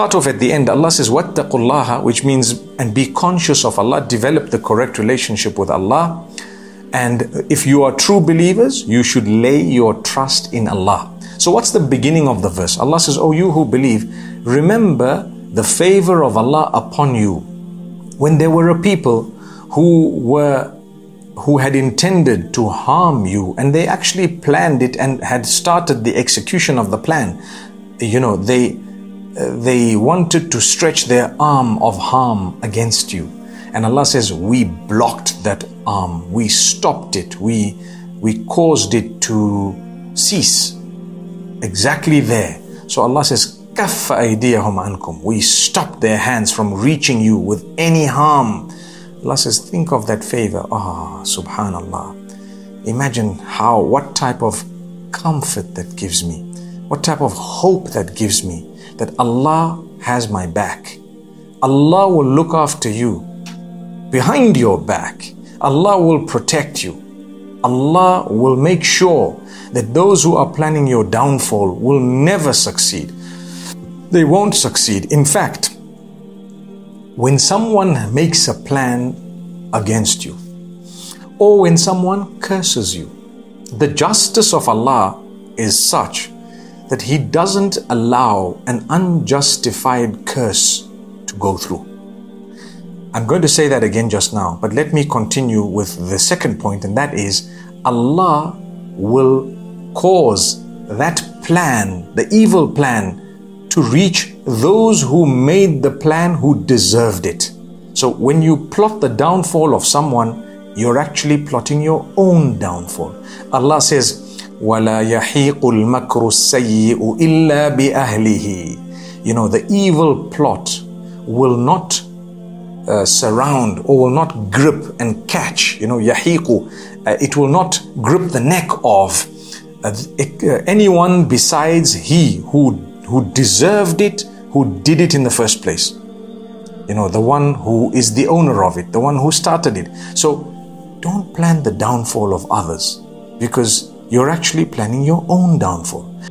start off at the end. Allah says, Wattakullaha, which means, and be conscious of Allah, develop the correct relationship with Allah. And if you are true believers, you should lay your trust in Allah. So what's the beginning of the verse? Allah says, O you who believe, remember the favor of Allah upon you when there were a people who had intended to harm you, and they actually planned it and had started the execution of the plan. You know, they wanted to stretch their arm of harm against you. And Allah says, we blocked that arm. We stopped it. We caused it to cease. Exactly there. So Allah says, kafa aideahum ankum. We stopped their hands from reaching you with any harm. Allah says, think of that favor. Ah, subhanallah. Imagine what type of comfort that gives me. What type of hope that gives me. That Allah has my back. Allah will look after you. Behind your back, Allah will protect you. Allah will make sure that those who are planning your downfall will never succeed. They won't succeed. In fact, when someone makes a plan against you, or when someone curses you, the justice of Allah is such that He doesn't allow an unjustified curse to go through. I'm going to say that again just now, but let me continue with the second point, and that is Allah will cause that plan, the evil plan, to reach those who made the plan, who deserved it. So when you plot the downfall of someone, you're actually plotting your own downfall. Allah says, وَلَا يَحِيقُ الْمَكْرُ السَّيِّئُ إِلَّا بِأَهْلِهِ. You know, the evil plot will not surround, or will not grip and catch, you know, yahiqu, it will not grip the neck of anyone besides he who deserved it, who did it in the first place. You know, the one who is the owner of it, the one who started it. So don't plan the downfall of others, because you're actually planning your own downfall.